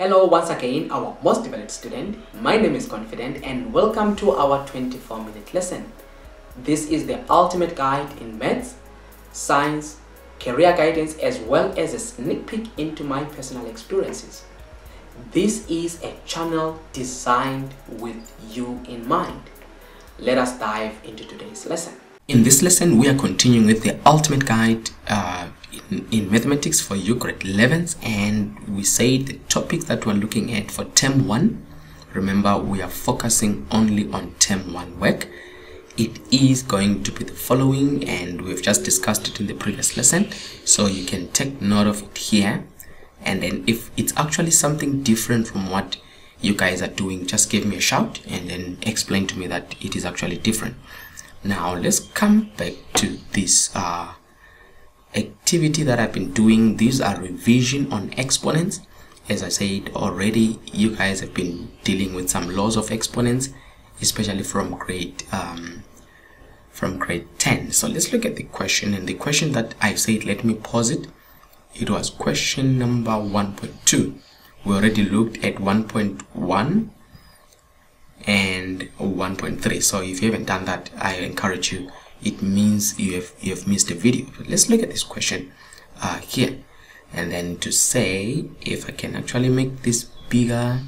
Hello once again, our most valued student. My name is Confident and welcome to our 24-minute lesson. This is the ultimate guide in maths, science, career guidance, as well as a sneak peek into my personal experiences. This is a channel designed with you in mind. Let us dive into today's lesson. In this lesson, we are continuing with the ultimate guide in mathematics for you grade 11s, and we say the topic that we're looking at for term 1. Remember, we are focusing only on term 1 work. It is going to be the following, and we've just discussed it in the previous lesson, so you can take note of it here. And then if it's actually something different from what you guys are doing, just give me a shout and then explain to me that it is actually different. Now let's come back to this activity that I've been doing. These are revision on exponents. As I said already, you guys have been dealing with some laws of exponents, especially from grade 10. So let's look at the question, and the question that I said, let me pause it. It was question number 1.2. We already looked at 1.1 and 1.3. So if you haven't done that, I encourage you. It means you have missed a video. But let's look at this question here, and then to say, if I can actually make this bigger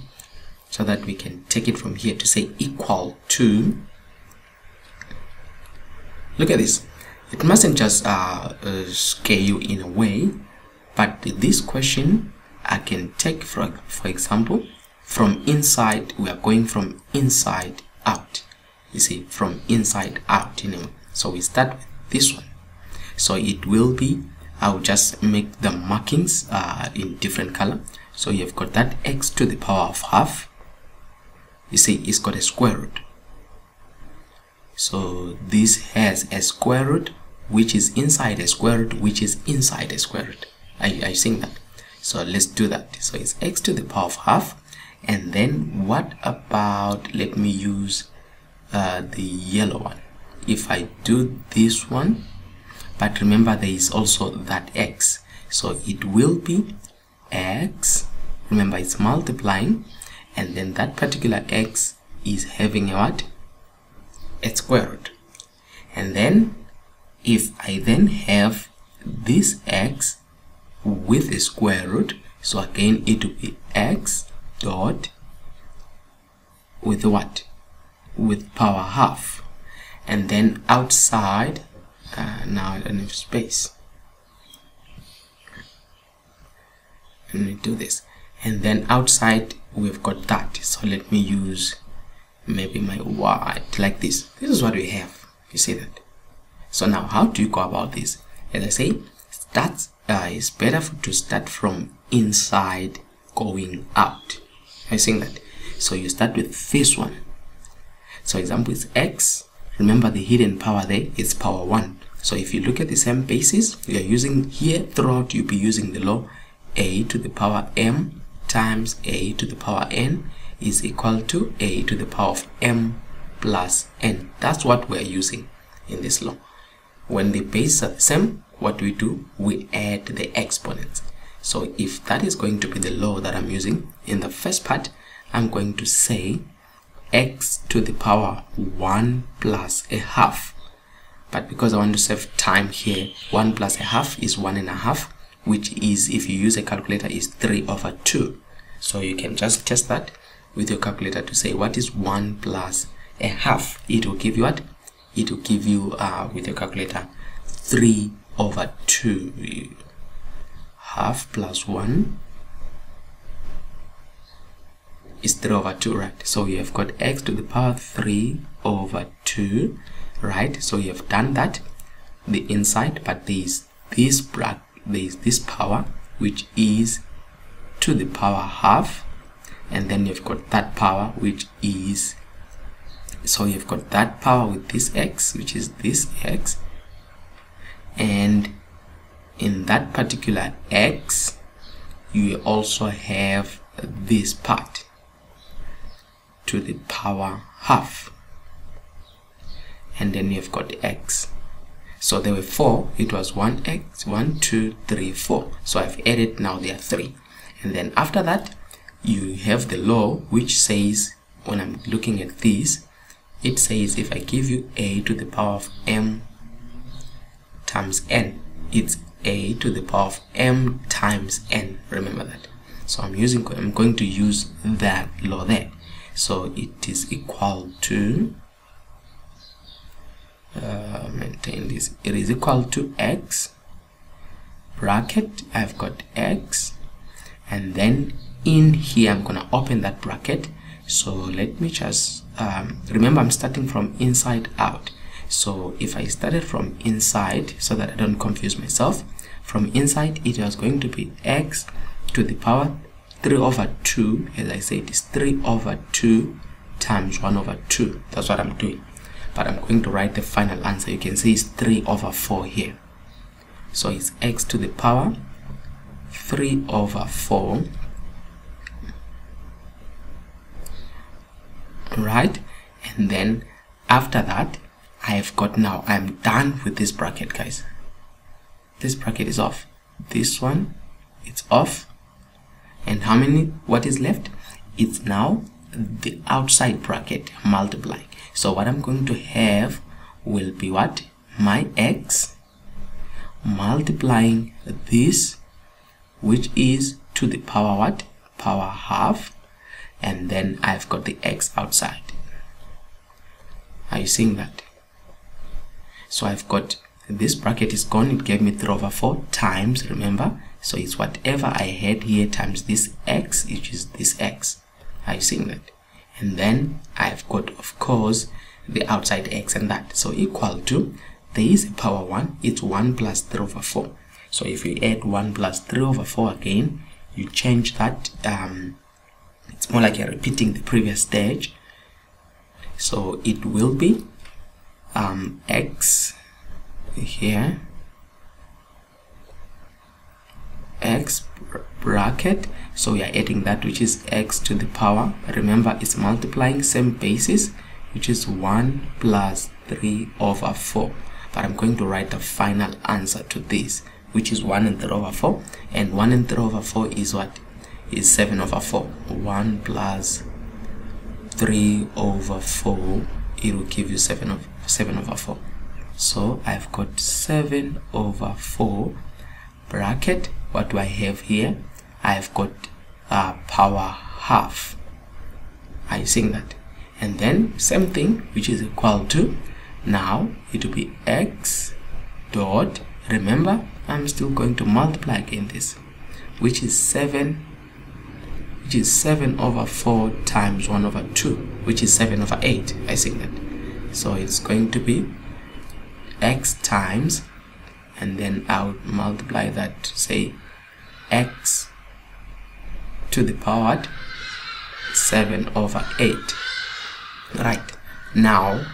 so that we can take it from here to say equal to. Look at this. It mustn't just scare you in a way, but this question I can take for example from inside. We are going from inside out. You see, from inside out, you know. So we start with this one. So it will be, I'll just make the markings in different color. So you've got that x to the power of half. You see, it's got a square root. So this has a square root, which is inside a square root, which is inside a square root. Are you seeing that? So let's do that. So it's x to the power of half. And then what about, let me use the yellow one. If I do this one, but remember there is also that x, so it will be x, remember it's multiplying, and then that particular x is having a what? A square root. And then if I then have this x with a square root, so again it will be x dot with what? With power half. And then outside, now I don't have space. Let me do this. And then outside, we've got that. So let me use maybe my white like this. This is what we have. You see that? So now, how do you go about this? As I say, it's better to start from inside going out. Are you seeing that? So you start with this one. So example is x. Remember the hidden power there is power 1. So if you look at the same basis you are using here throughout, you'll be using the law a to the power m times a to the power n is equal to a to the power of m plus n. That's what we're using in this law. When the bases are the same, what do we do? We add the exponents. So if that is going to be the law that I'm using in the first part, I'm going to say x to the power 1 plus a half, but because I want to save time here, 1 plus a half is 1 and a half, which is, if you use a calculator, is 3/2. So you can just test that with your calculator to say what is 1 plus a half. It will give you what? It will give you with your calculator 3/2, half plus 1 is 3/2, right? So you have got x to the power 3/2, right? So you have done that, the inside, but there is this power which is to the power half, and then you've got that power which is, so you've got that power with this x, which is this x, and in that particular x you also have this part to the power half, and then you've got x. So there were 4. It was 1x, 1, 2, 3, 4. So I've added, now there are 3. And then after that you have the law which says, when I'm looking at this, it says if I give you a to the power of m times n, it's a to the power of m times n. Remember that. So I'm going to use that law there. So it is equal to, maintain this, it is equal to x bracket, I've got x, and then in here I'm gonna open that bracket. So let me just remember I'm starting from inside out. So if I started from inside, so that I don't confuse myself, from inside it was going to be x to the power 3 over 2, as I said, it's 3 over 2 times 1 over 2. That's what I'm doing. But I'm going to write the final answer. You can see it's 3 over 4 here. So it's x to the power 3 over 4. Right? And then after that, I have got now, I'm done with this bracket, guys. This bracket is off. This one, it's off. And how many, what is left? It's now the outside bracket multiplying. So what I'm going to have will be what? My x multiplying this, which is to the power what? Power half. And then I've got the x outside. Are you seeing that? So I've got this bracket is gone. It gave me 3 over 4 times, remember? So it's whatever I had here times this x, which is this x. Are you seeing that? And then I've got, of course, the outside x and that. So equal to, there is a power 1. It's 1 plus 3 over 4. So if you add 1 plus 3 over 4 again, you change that. It's more like you're repeating the previous stage. So it will be x here, x bracket, so we are adding that, which is x to the power, remember it's multiplying same basis, which is 1 plus 3 over 4. But I'm going to write the final answer to this, which is 1 and 3 over 4, and 1 and 3 over 4 is what? Is 7 over 4. 1 plus 3 over 4, it will give you 7 over 4. So I've got 7 over 4 bracket. What do I have here? I've got power half. Are you seeing that? And then same thing, which is equal to, now it will be x dot, remember I'm still going to multiply again this, which is 7 over 4 times 1 over 2, which is 7 over 8. I see that. So it's going to be x times, and then I would multiply that to say x to the power 7 over 8. Right. Now,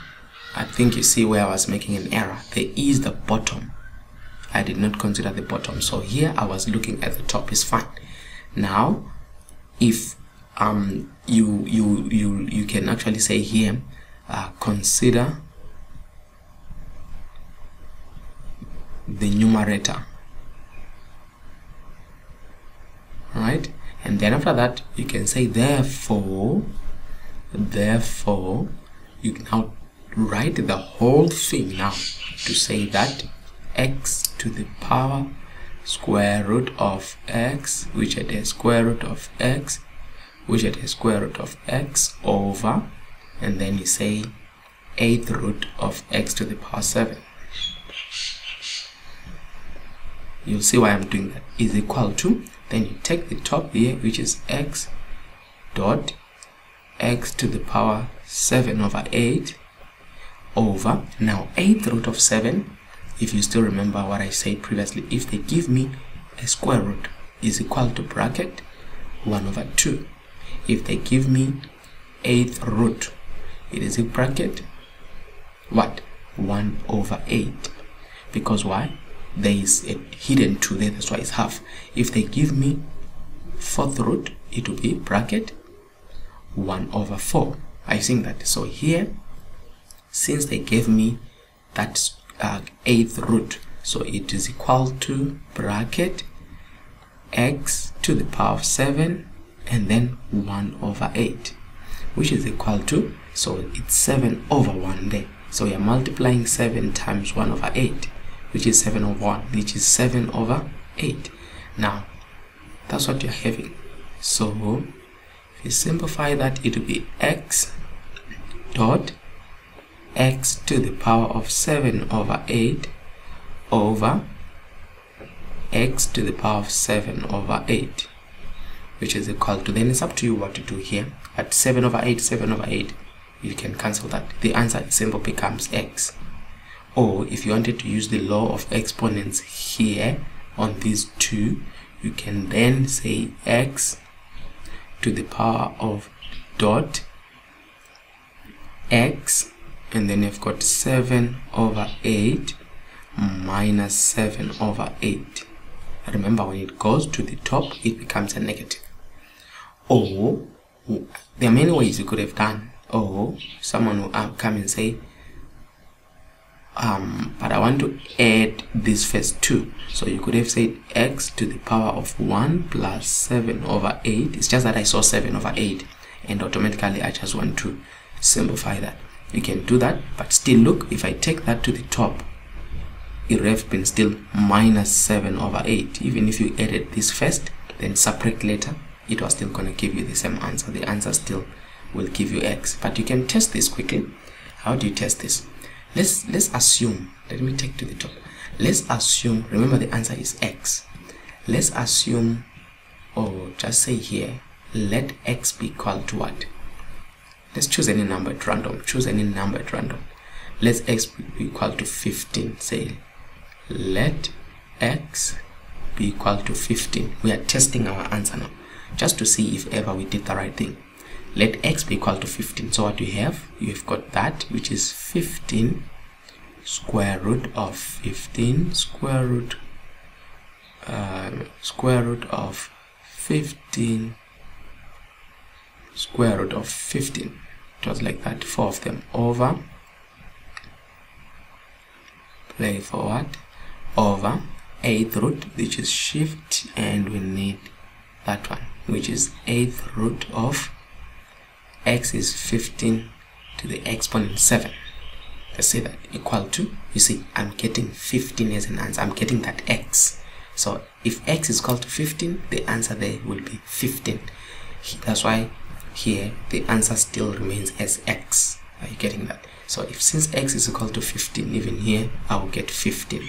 I think you see where I was making an error. There is the bottom. I did not consider the bottom. So here I was looking at the top is fine. Now, if you can actually say here, consider the numerator, right? And then after that you can say therefore you can now write the whole thing now to say that x to the power square root of x, which at the square root of x, which at the square root of x over, and then you say 8th root of x to the power 7. You'll see why I'm doing that. Is equal to, then you take the top here, which is x dot x to the power 7 over 8 over, now 8th root of 7. If you still remember what I said previously, if they give me a square root, is equal to bracket 1 over 2. If they give me 8th root, it is a bracket what? 1 over 8. Because why? There is a hidden 2 there, that's why it's half. If they give me 4th root, it will be bracket 1 over 4. I think that. So here, since they gave me that 8th root, so it is equal to bracket x to the power of 7 and then 1/8, which is equal to, so it's 7/1 day. So you're multiplying 7 times 1/8, which is 7/1, which is 7/8. Now that's what you're having. So if you simplify that, it will be x dot x to the power of 7/8 over x to the power of 7/8, which is equal to, then it's up to you what to do here. At 7/8 you can cancel that. The answer simple becomes x. Or if you wanted to use the law of exponents here on these two, you can then say x to the power of dot x, and then you've got 7/8 minus 7/8. Remember, when it goes to the top it becomes a negative. Or there are many ways you could have done. Or someone will come and say, but I want to add this first two. So you could have said x to the power of 1 plus 7/8. It's just that I saw 7/8 and automatically I just want to simplify that. You can do that, but still look, if I take that to the top, it would have been still minus 7/8. Even if you added this first then subtract later, it was still going to give you the same answer. The answer still will give you x. But you can test this quickly. How do you test this? Let's assume, let me take to the top. Let's assume, remember the answer is x. Let's assume, or just say here, let x be equal to what? Let's choose any number at random. Choose any number at random. Let x be equal to 15. Say let x be equal to 15. We are testing our answer now, just to see if ever we did the right thing. Let x be equal to 15. So what do you have? You've got that, which is 15 square root of 15 square root of 15 square root of 15. It was like that, 4 of them over, play forward, over 8th root, which is shift, and we need that one, which is 8th root of x is 15 to the exponent 7. Let's say that equal to, you see, I'm getting 15 as an answer. I'm getting that x. So if x is equal to 15, the answer there will be 15. That's why here the answer still remains as x. Are you getting that? So if, since x is equal to 15, even here I will get 15,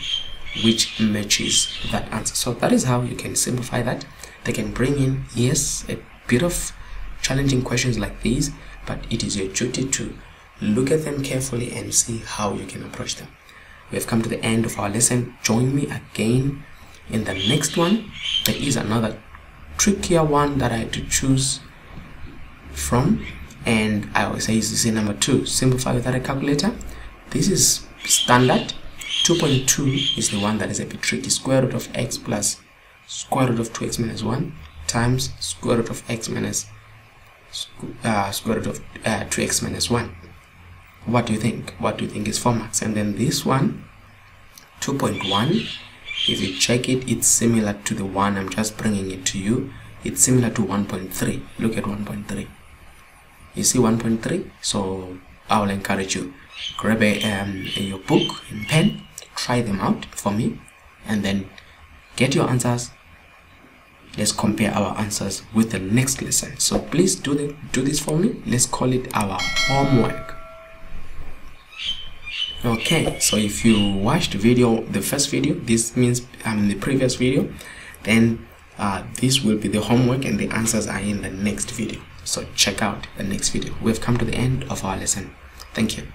which matches that answer. So that is how you can simplify that. They can bring in, yes, a bit of challenging questions like these, but it is your duty to look at them carefully and see how you can approach them. We have come to the end of our lesson. Join me again in the next one. There is another trickier one that I had to choose from, and I always say number 2, simplify without a calculator. This is standard. 2.2 is the one that is a bit tricky. Square root of x plus square root of 2x minus 1 times square root of x minus square root of 2x minus 1. What do you think? What do you think is 4 marks? And then this one, 2.1, if you check it, it's similar to the one I'm just bringing it to you. It's similar to 1.3. Look at 1.3. You see 1.3? So I will encourage you, grab your book and pen, try them out for me, and then get your answers. Let's compare our answers with the next lesson. So please do this for me. Let's call it our homework. Okay, so if you watched the first video, this means the previous video, then this will be the homework and the answers are in the next video. So check out the next video. We've come to the end of our lesson. Thank you.